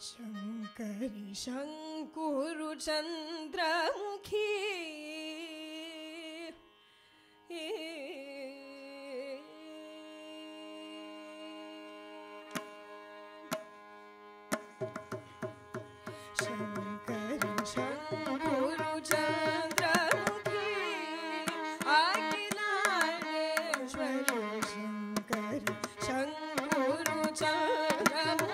Shankari Shankuru Chandramukhi Shankari Shankuru Chandramukhi Akhilaneshwara Shankari Shankuru Chandramukhi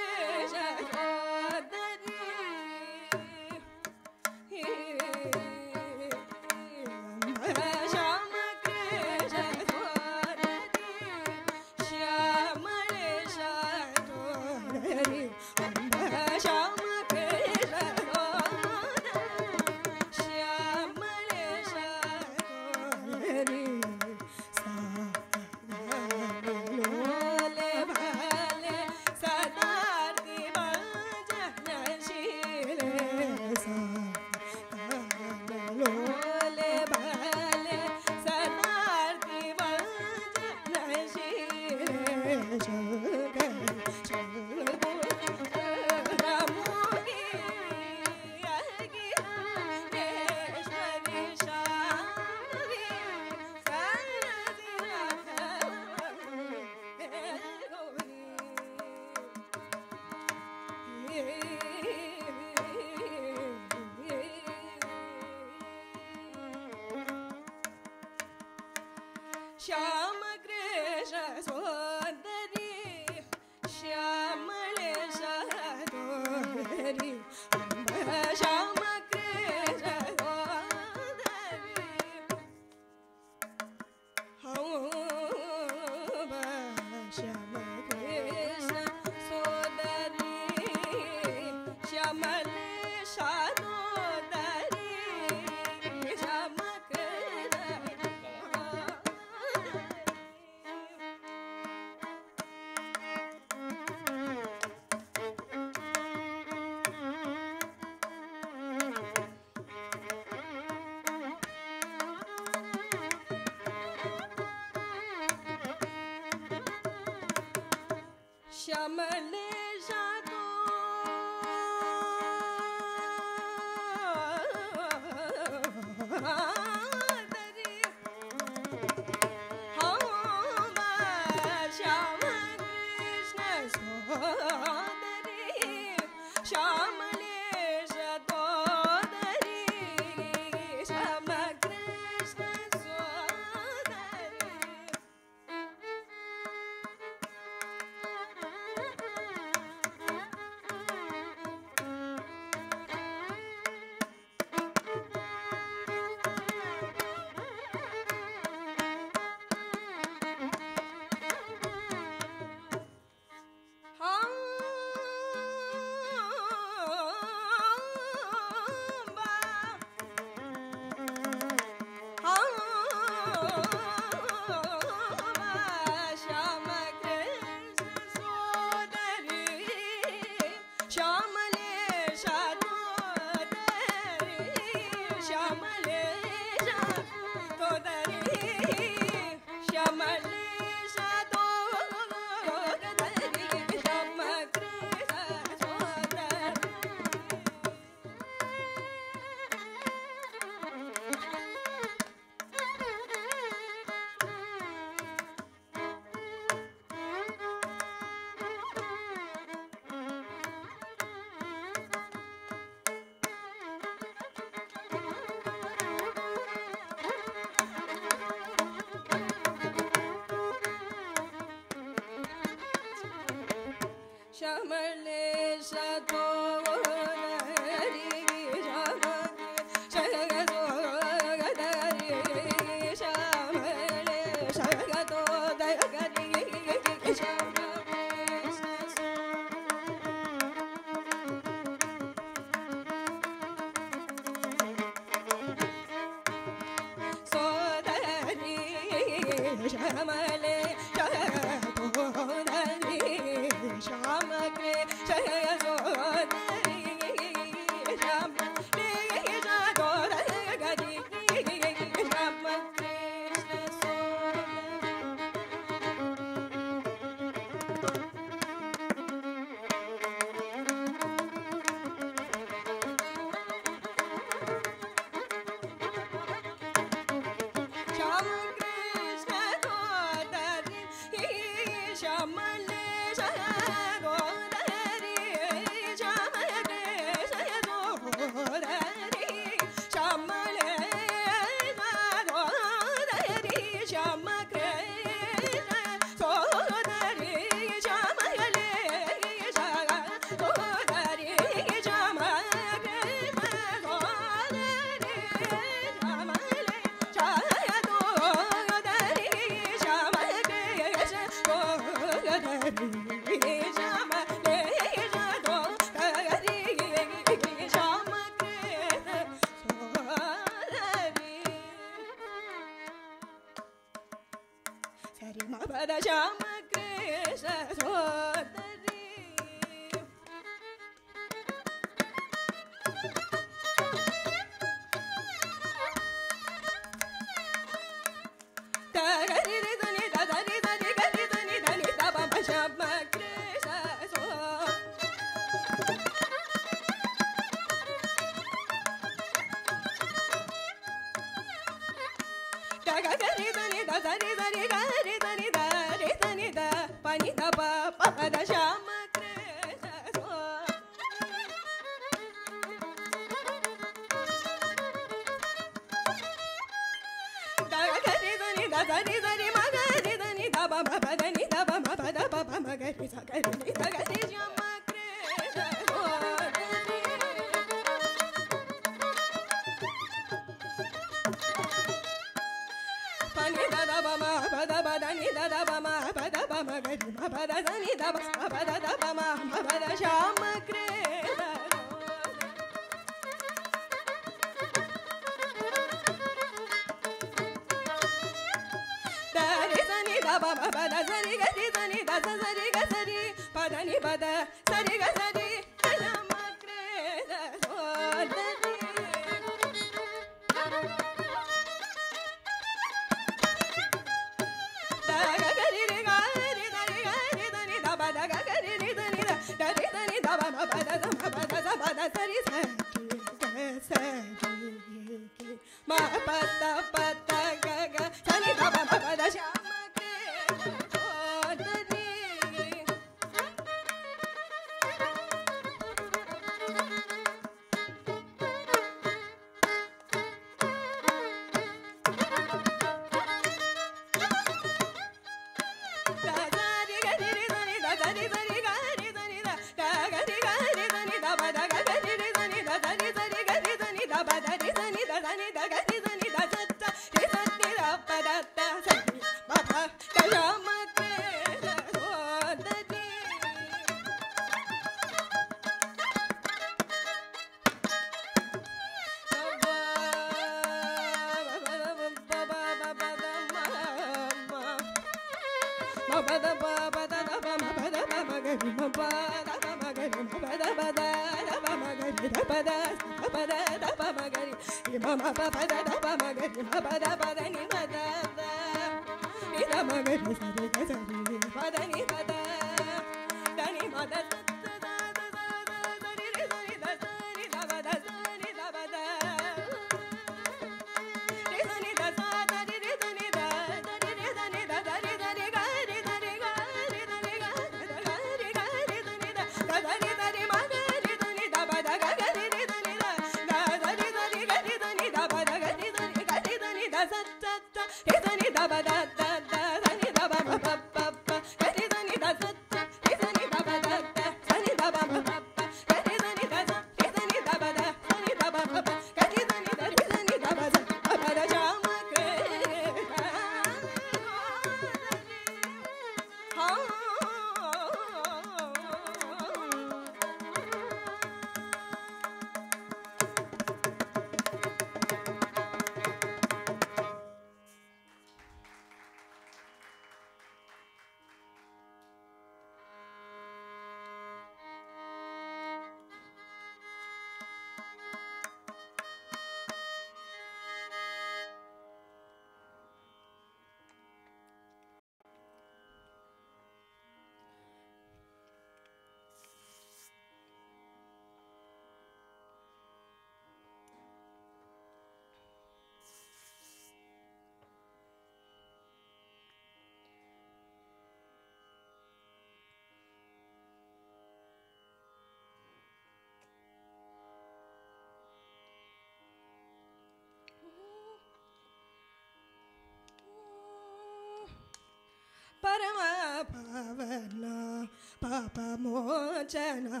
Parama Pavana, Papa Mochana,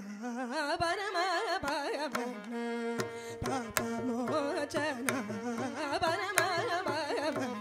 Parama Pavana, Papa Mochana, Parama Pavana.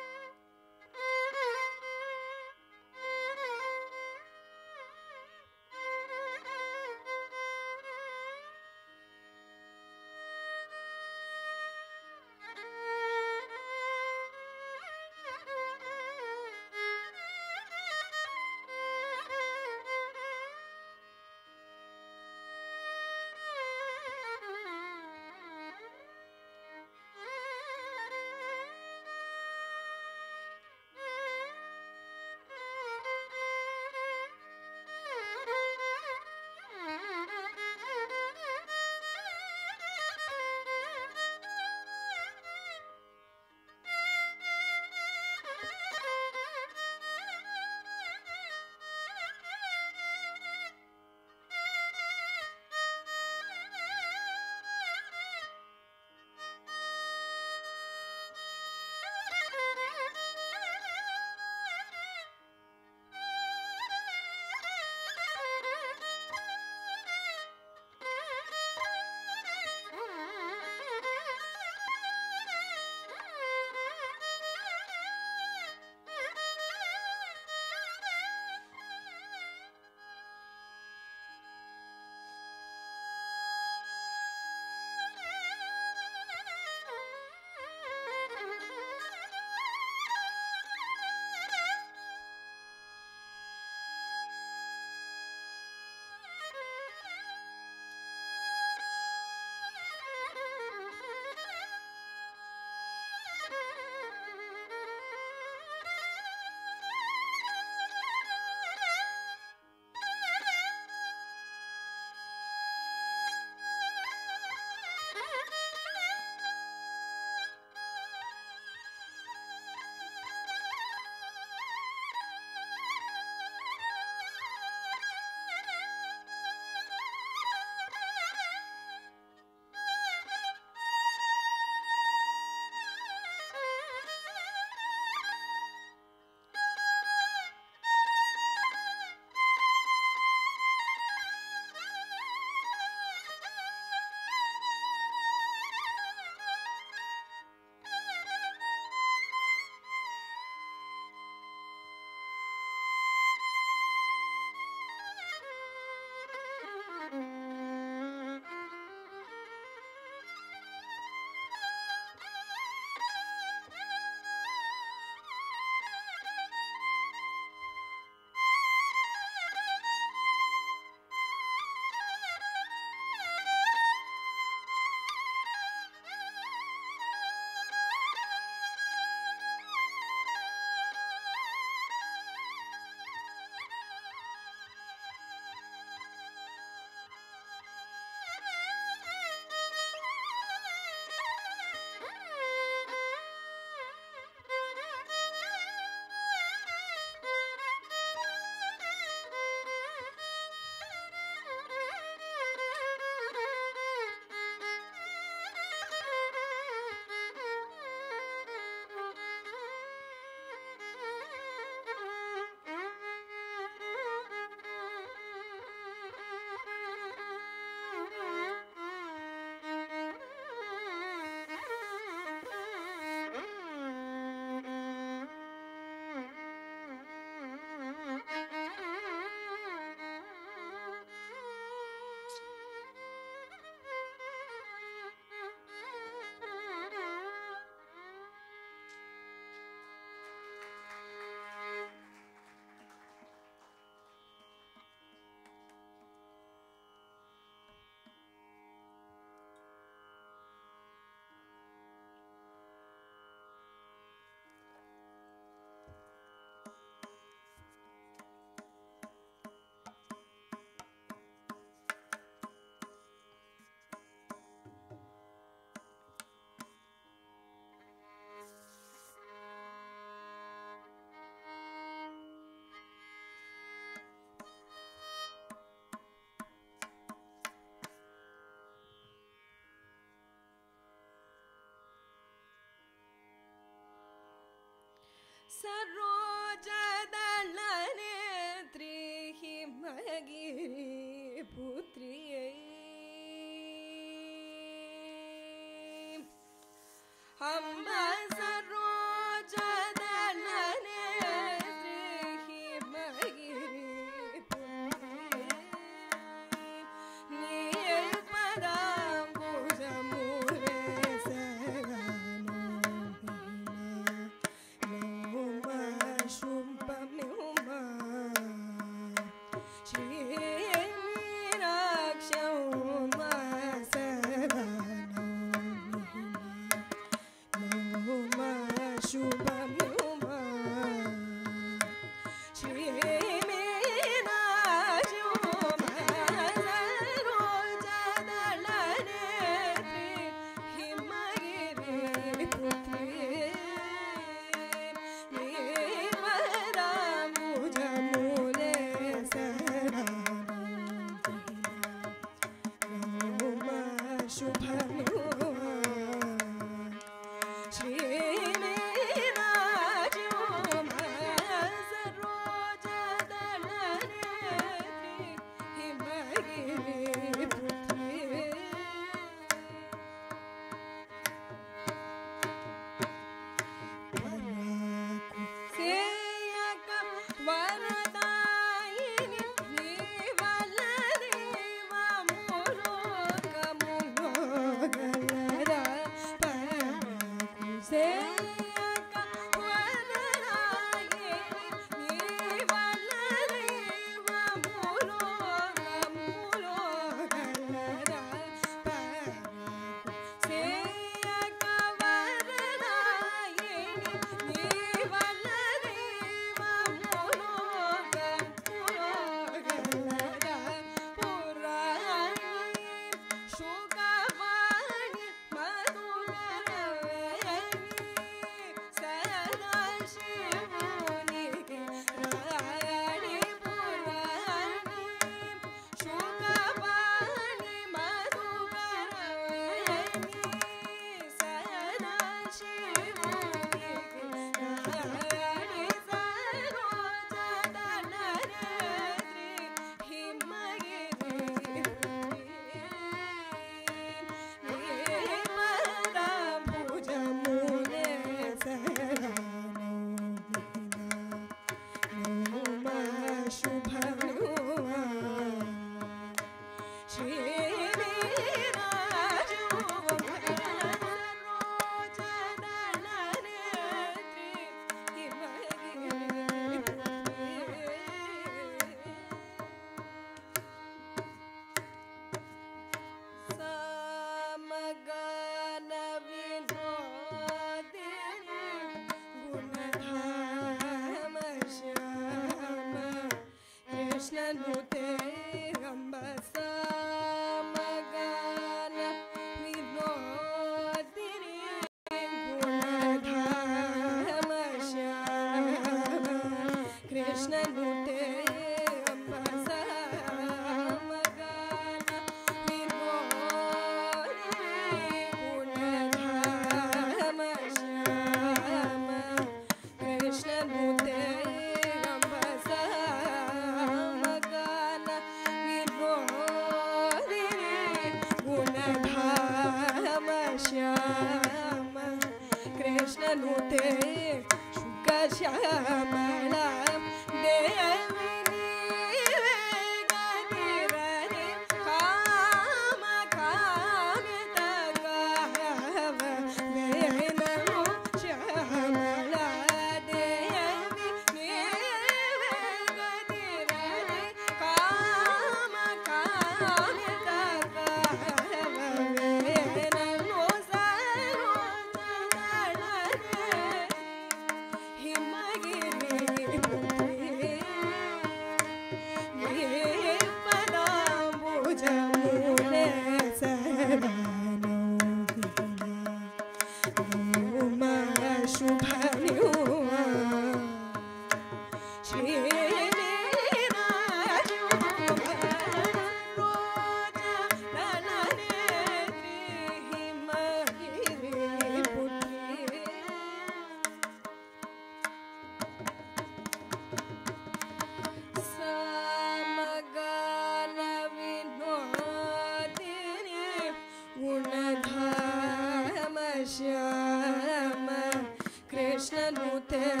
Shama Krishna Nute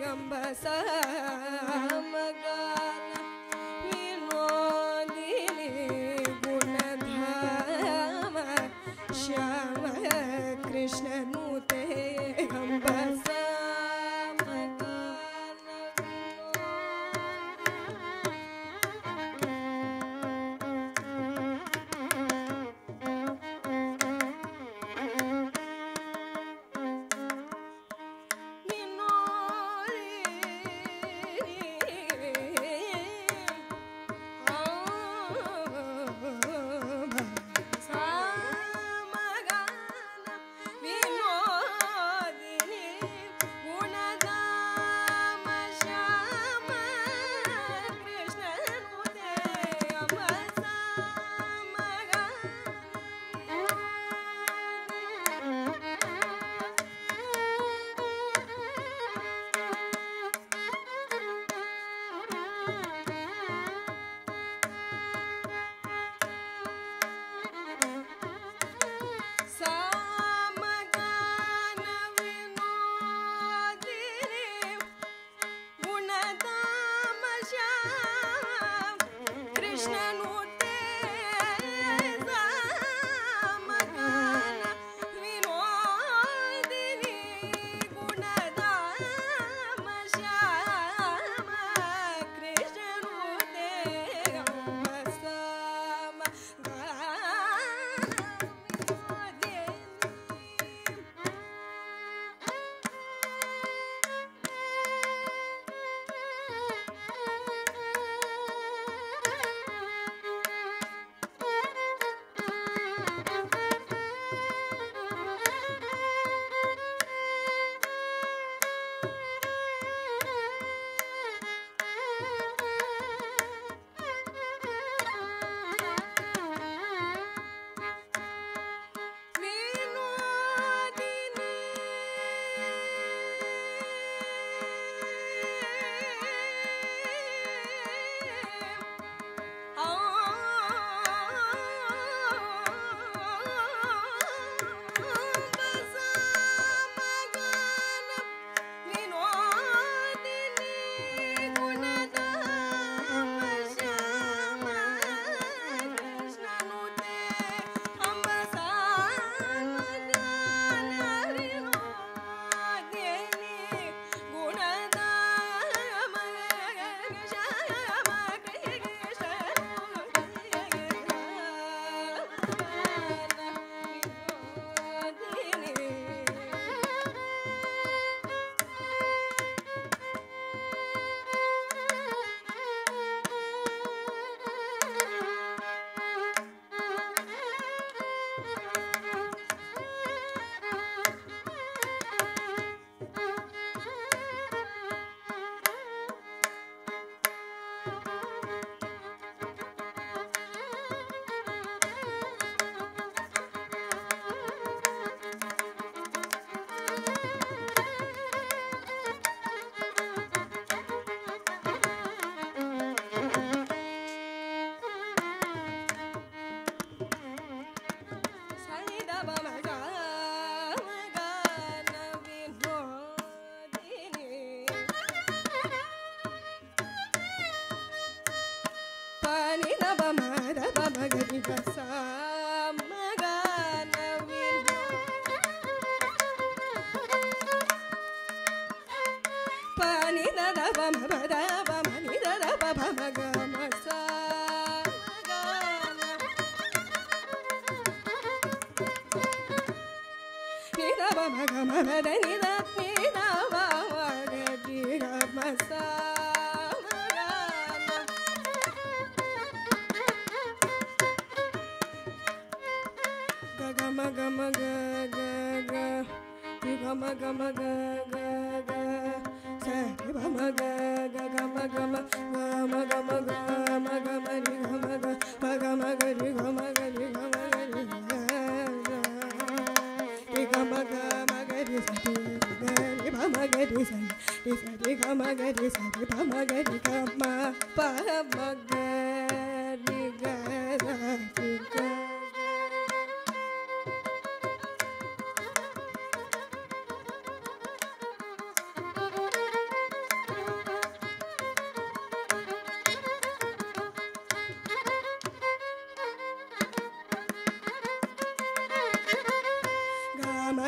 Gambasa Magala Vinodini Gunadhama Shama Krishna Nute Gambasa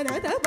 Dare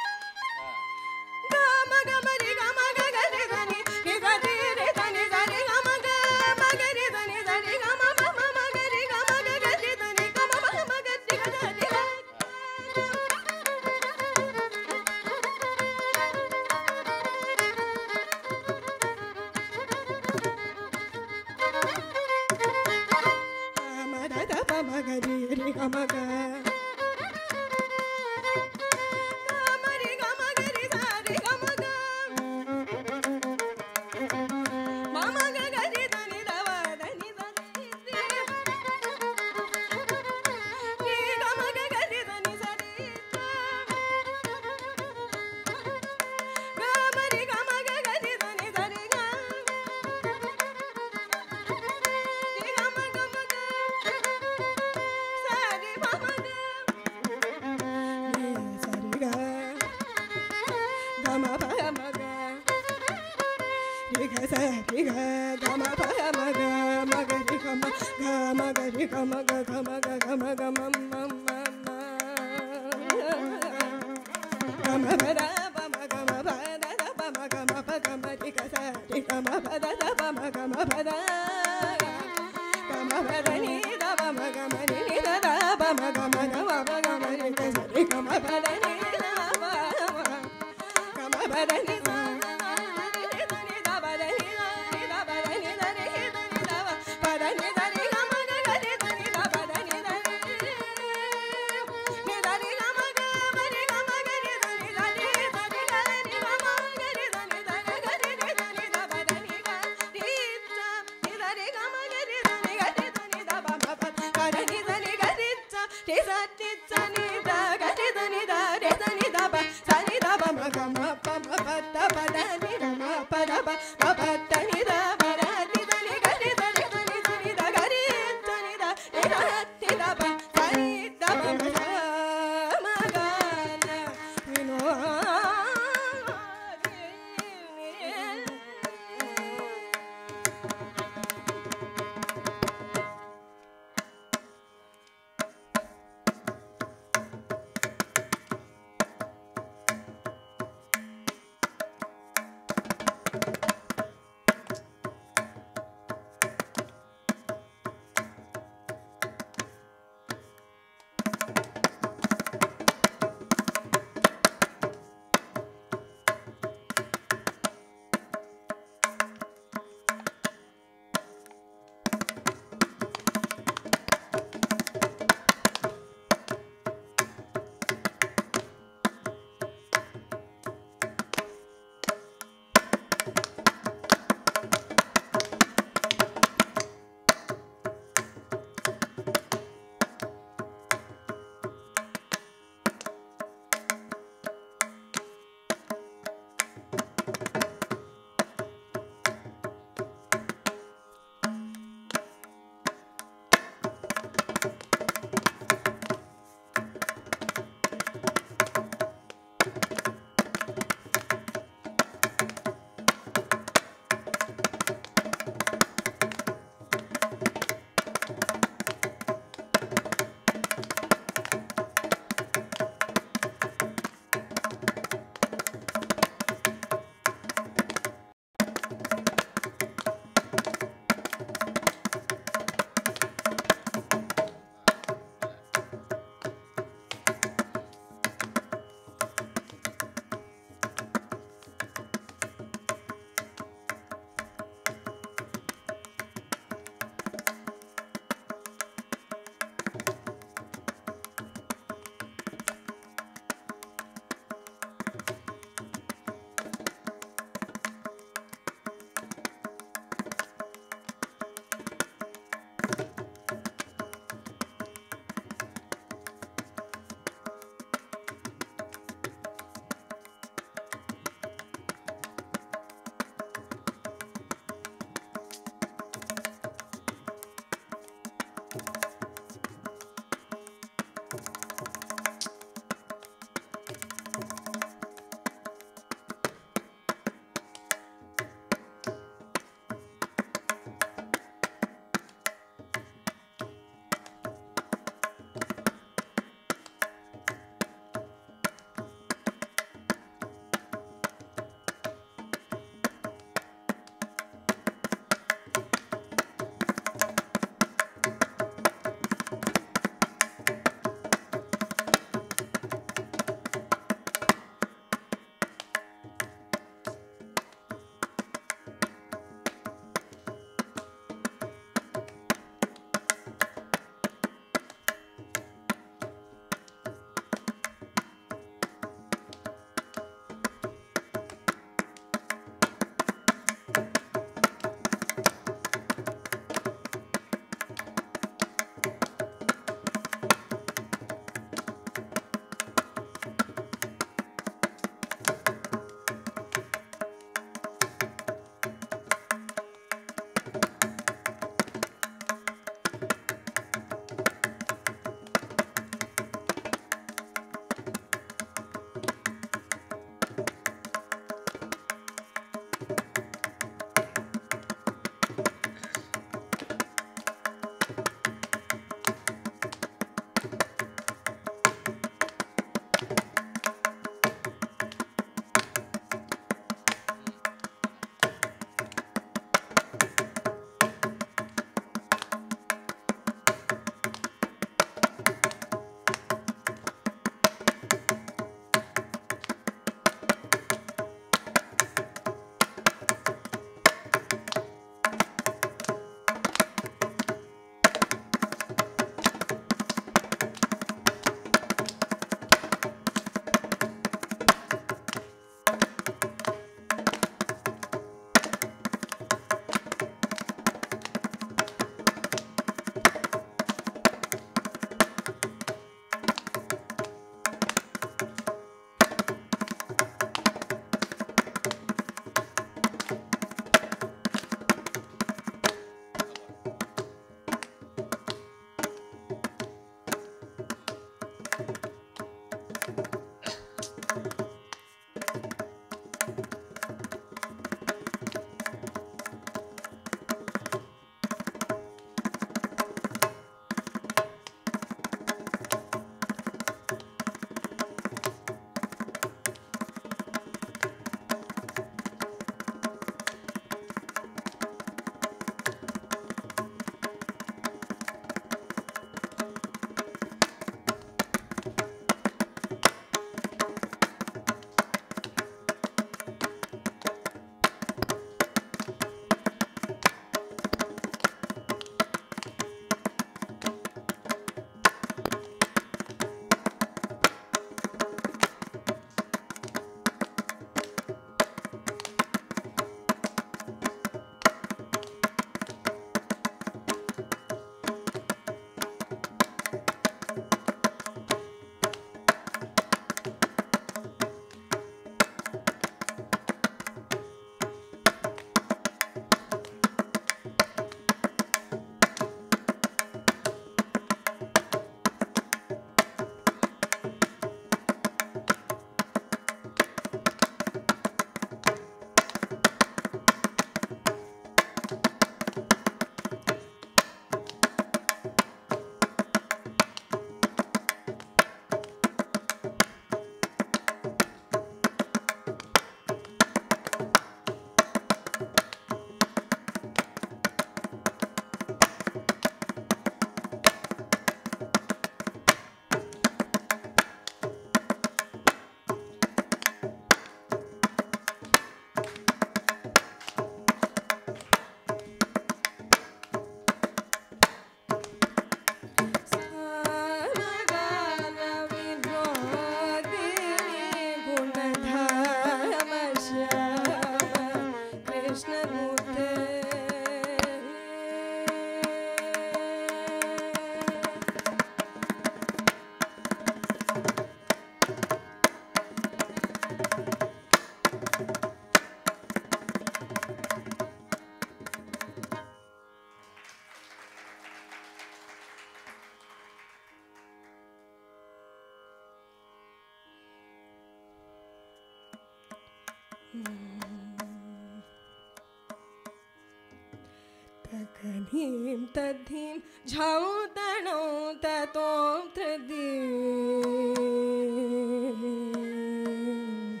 Takadhim tadhim jhautano tatom tradim.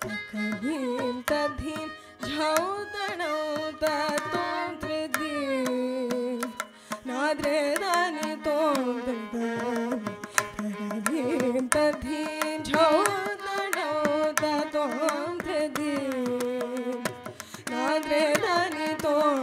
Takadhim tadhim jhautano tatom tradim. Nadredani tom tradam. Takadhim tadhim jhautano tatom tradim. Nadredani tom.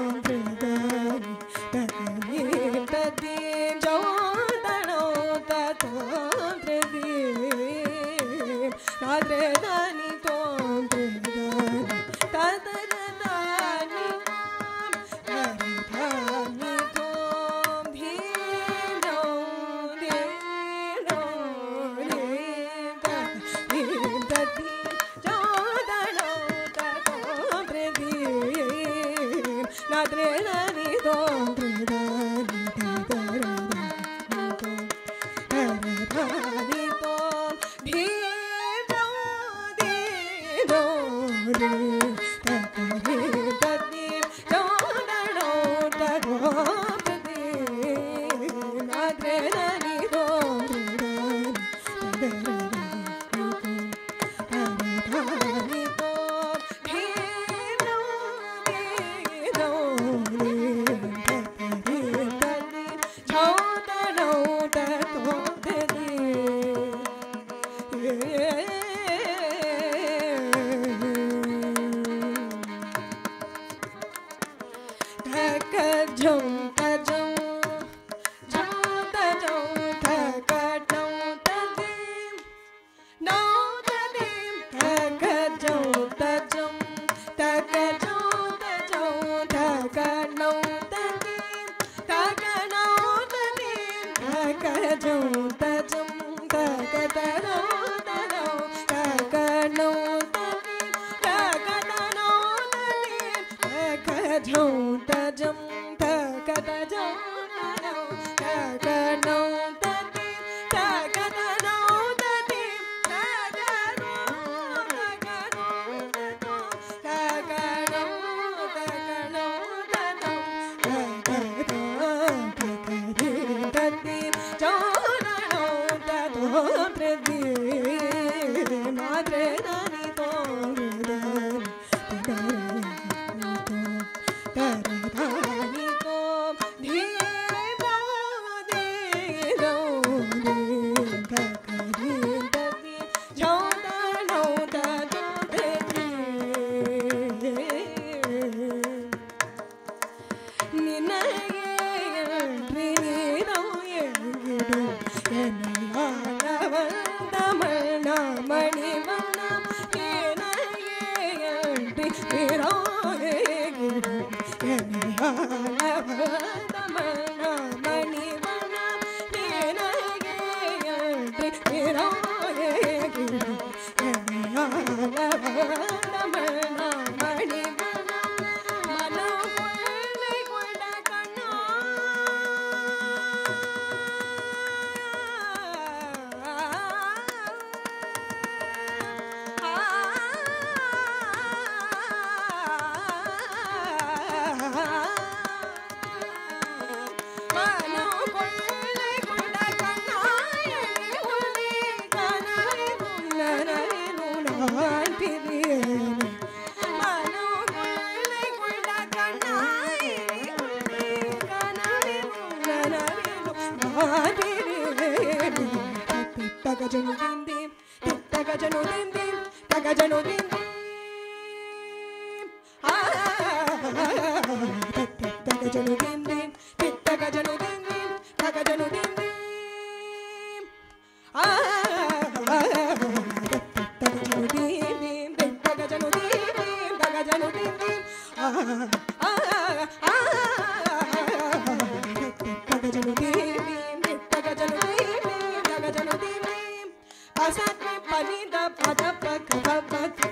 Pasat me pani da pada pak pak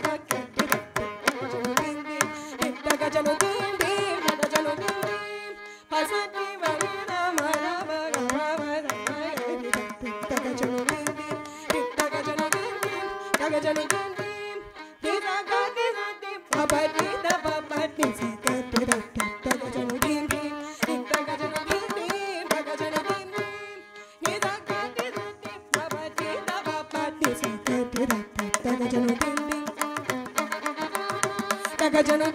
pak. Gajana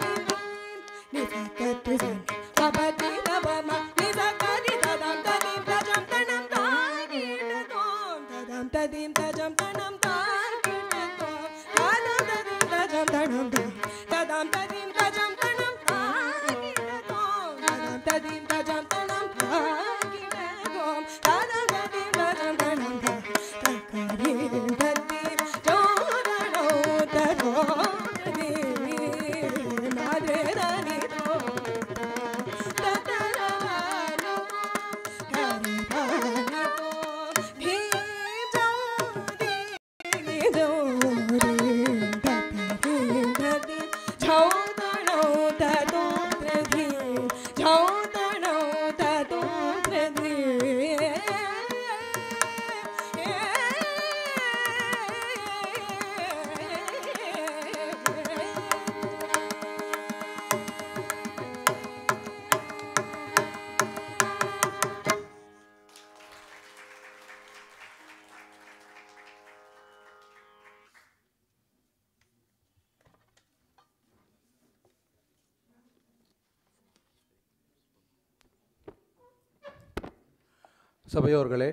சபையோர்களே,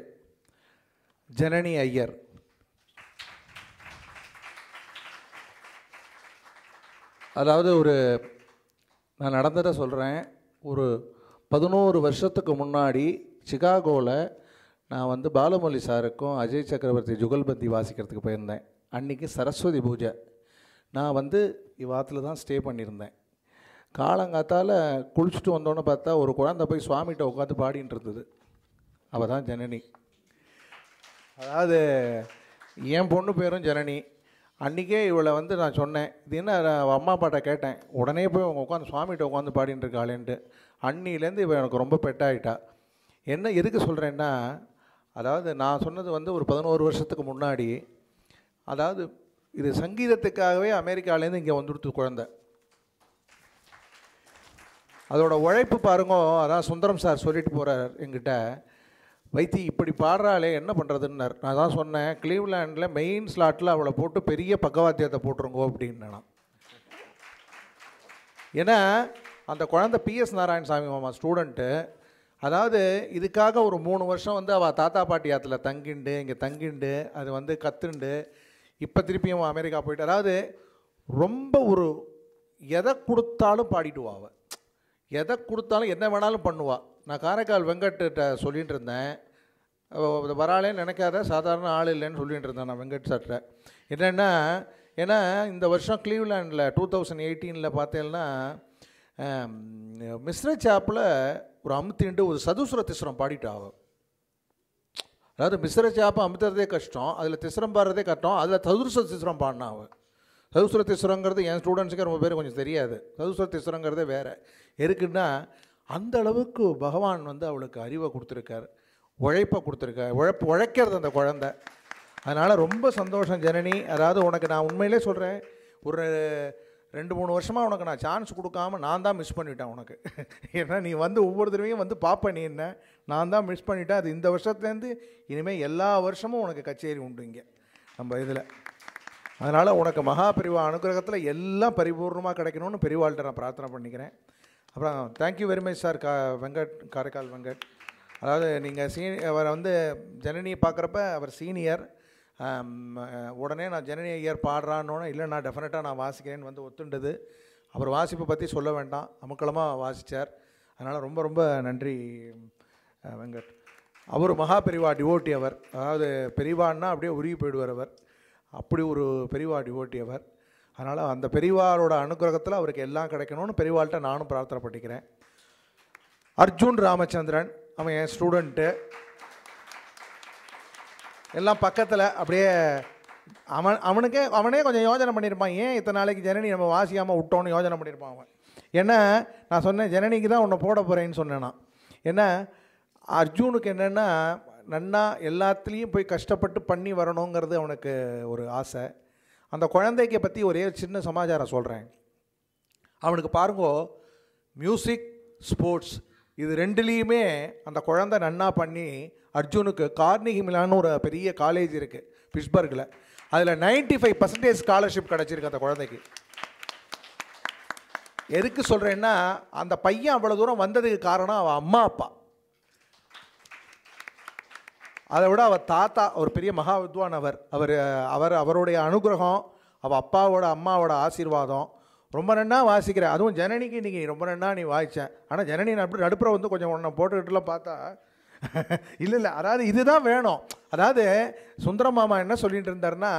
Janani Iyer அதாவது ஒரு நான் நடந்ததை சொல்கிறேன். ஒரு 11 வருஷத்துக்கு முன்னாடி சிகாகோவில் நான் வந்து பாலமொழி சாருக்கும் அஜய் சக்கரவர்த்தி ஜுகல்பந்தி வாசிக்கிறதுக்கு போயிருந்தேன். அன்றைக்கி சரஸ்வதி பூஜை. நான் வந்து இவ்வாத்தில் தான் ஸ்டே பண்ணியிருந்தேன். காலங்காத்தால் குளிச்சுட்டு வந்தோன்னு பார்த்தா ஒரு குழந்தை போய் சுவாமிகிட்ட உட்காந்து பாடின்னு இருந்தது. அவள் தான் ஜனனி. அதாவது என் பொண்ணு பேரும் ஜனனி. அன்றைக்கே இவளை வந்து நான் சொன்னேன், இது என்ன அம்மா அப்பாட்ட கேட்டேன், உடனே போய் அவங்க உட்காந்து சுவாமிகிட்ட உட்காந்து பாடின்னு இருக்காளேன்ட்டு. அன்னிலேருந்து இவள் எனக்கு ரொம்ப பெட்டாகிட்டா. என்ன எதுக்கு சொல்கிறேன்னா, அதாவது நான் சொன்னது வந்து ஒரு 11 வருஷத்துக்கு முன்னாடி. அதாவது இது சங்கீதத்துக்காகவே அமெரிக்காவிலேருந்து இங்கே வந்துடுத்து குழந்தை. அதோட உழைப்பு பாருங்க. அதான் சுந்தரம் சார் சொல்லிட்டு போகிறார் என்கிட்ட, வைத்தி இப்படி பாடுறாளே என்ன பண்ணுறதுன்னார். நான் தான் சொன்னேன், கிளீவ்லேண்டில் மெயின் ஸ்லாட்டில் அவளை போட்டு பெரிய பக்கவாத்தியத்தை போட்டுருங்கோ அப்படின்னு. நான் ஏன்னா அந்த குழந்தை PS நாராயணசாமி மாமா ஸ்டூடெண்ட்டு. அதாவது இதுக்காக ஒரு 3 வருஷம் வந்து அவள் தாத்தா பாட்டி ஆத்தில் தங்கிண்டு இங்கே தங்கிண்டு அது வந்து கத்துண்டு இப்போ திருப்பியும் அமெரிக்கா போயிட்டு. அதாவது ரொம்ப ஒரு எதை கொடுத்தாலும் பாடிடுவா அவள். எதை கொடுத்தாலும் என்ன வேணாலும் பண்ணுவாள். நான் காரைக்கால் வெங்கட்ட சொல்லிகிட்டு இருந்தேன், வராளேன்னு நினைக்காத சாதாரண ஆள் இல்லைன்னு சொல்லிகிட்டு இருந்தேன் நான் வெங்கட் சார்கிட்ட. என்னென்னா ஏன்னா இந்த வருஷம் கிளீவ்லேண்டில் 2018 பார்த்தேன்னா மிஸ்ர சாப்பில் ஒரு அமுத்திண்டு ஒரு சதுசுர திசுரம் பாடிட்டாகும். அதாவது மிஸ்ர சாப்பை அமுத்துறதே கஷ்டம், அதில் திசுரம் பாடுறதே கஷ்டம், அதில் சதுசுர திசுரம் பாடினாவும். சதுசுர திசுரங்கிறது என் ஸ்டூடெண்ட்ஸுக்கு ரொம்ப பேர் கொஞ்சம் தெரியாது. சதுசுர திசுரங்கிறதே வேறு எதுக்குன்னா, அந்த அளவுக்கு பகவான் வந்து அவளுக்கு அறிவை கொடுத்துருக்கார், உழைப்பை கொடுத்துருக்கார், உழைக்கிறது அந்த குழந்த. அதனால் ரொம்ப சந்தோஷம் ஜனனி. அதாவது உனக்கு நான் உண்மையிலே சொல்கிறேன், ஒரு 2-3 வருஷமாக உனக்கு நான் சான்ஸ் கொடுக்காமல் நான் தான் மிஸ் பண்ணிட்டேன் உனக்கு. ஏன்னா நீ வந்து ஒவ்வொரு தடவையும் வந்து பார்ப்பேன் நீ, என்ன நான் தான் மிஸ் பண்ணிட்டேன். அது இந்த வருஷத்துலேருந்து இனிமேல் எல்லா வருஷமும் உனக்கு கச்சேரி உண்டு இங்கே நம்ம இதில். அதனால் உனக்கு மகாபெரிவா அனுகிரகத்தில் எல்லாம் பரிபூர்ணமாக கிடைக்கணும்னு பெரிவாள்கிட்ட நான் பிரார்த்தனை பண்ணிக்கிறேன். அப்புறம் thank you very much sir Venkat, Karaikal Venkat. அதாவது நீங்கள் அவர் வந்து ஜனனியை பார்க்குறப்ப அவர் சீனியர். உடனே நான் ஜனனி ஐயர் பாடுறான்னோன்னே இல்லை நான் டெஃபினட்டாக நான் வாசிக்கிறேன்னு வந்து ஒத்துண்டது. அவர் வாசிப்பை பற்றி சொல்ல வேண்டாம், அமுக்களமாக வாசித்தார். அதனால் ரொம்ப ரொம்ப நன்றி வெங்கட். அவர் மகாபெரிவா டிவோட்டி அவர். அதாவது பெரிவான்னா அப்படியே உருகி போயிடுவார் அவர், அப்படி ஒரு பெரிவா டிவோட்டி அவர். அதனால் அந்த பெரிவாரோட அனுகிரகத்தில் அவருக்கு எல்லாம் கிடைக்கணும்னு பெரிவாள்கிட்ட நானும் பிரார்த்தனை பண்ணிக்கிறேன். அர்ஜுன் ராமச்சந்திரன் அவன் என் ஸ்டூடெண்ட்டு. எல்லாம் பக்கத்தில் அப்படியே அவனே கொஞ்சம் யோஜனை பண்ணியிருப்பான், ஏன் இத்தனை நாளைக்கு ஜனனி நம்ம வாசிக்காமல் விட்டோன்னு யோஜனை பண்ணியிருப்பான் அவன். ஏன்னா நான் சொன்னேன் ஜனனிக்கு தான் உன்னை போட போகிறேன்னு சொன்னேன் நான். ஏன்னா அர்ஜுனுக்கு என்னென்னா நன்னா எல்லாத்துலேயும் போய் கஷ்டப்பட்டு பண்ணி வரணுங்கிறது அவனுக்கு ஒரு ஆசை. அந்த குழந்தைக்கு பற்றி ஒரே சின்ன சமாச்சாரம் சொல்கிறேன். அவனுக்கு பாருங்கோ மியூசிக், ஸ்போர்ட்ஸ் இது ரெண்டுலேயுமே அந்த குழந்தை நன்னா பண்ணி. அர்ஜுனுக்கு கார்னிகி மிலான்னு ஒரு பெரிய காலேஜ் இருக்குது பிட்ஸ்பர்கில், அதில் 95% ஸ்காலர்ஷிப் கிடச்சிருக்கு அந்த குழந்தைக்கு. எதுக்கு சொல்கிறேன்னா அந்த பையன் அவ்வளோ தூரம் வந்ததுக்கு காரணம் அவள் அம்மா அப்பா. அதை விட அவள் தாத்தா ஒரு பெரிய மகாவித்வான். அவர் அவருடைய அனுகிரகம், அவள் அப்பாவோட அம்மாவோட ஆசீர்வாதம். ரொம்ப நன்னா வாசிக்கிறேன், அதுவும் ஜனனிக்கு இன்றைக்கி ரொம்ப நன்னா நீ வாசித்தேன். ஆனால் ஜனனி அப்படி நடுப்புற வந்து கொஞ்சம் உன்னை போட்டுக்கிட்டுலாம் பார்த்தா இல்லை இல்லை, அதாவது இதுதான் வேணும். அதாவது சுந்தரமாமா என்ன சொல்லிகிட்டு இருந்தாருன்னா,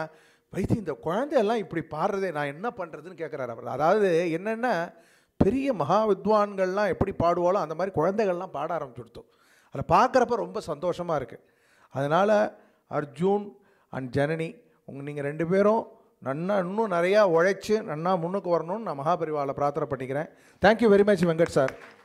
வைத்தி இந்த குழந்தையெல்லாம் இப்படி பாடுறதே நான் என்ன பண்ணுறதுன்னு கேட்குறாரு அவர். அதாவது என்னென்னா பெரிய மகாவித்வான்கள்லாம் எப்படி பாடுவாலோ அந்த மாதிரி குழந்தைகள்லாம் பாட ஆரம்பிச்சுடுத்தோம். அதை பார்க்குறப்ப ரொம்ப சந்தோஷமாக இருக்குது. அதனால் அர்ஜுன் அண்ட் ஜனனி நீங்கள் ரெண்டு பேரும் நன்னா இன்னும் நிறையா உழைச்சி நன்னா முன்னுக்கு வரணும்னு நான் மகாபரிவாவில் பிரார்த்தனை பண்ணிக்கிறேன். Thank you very much Venkat sir.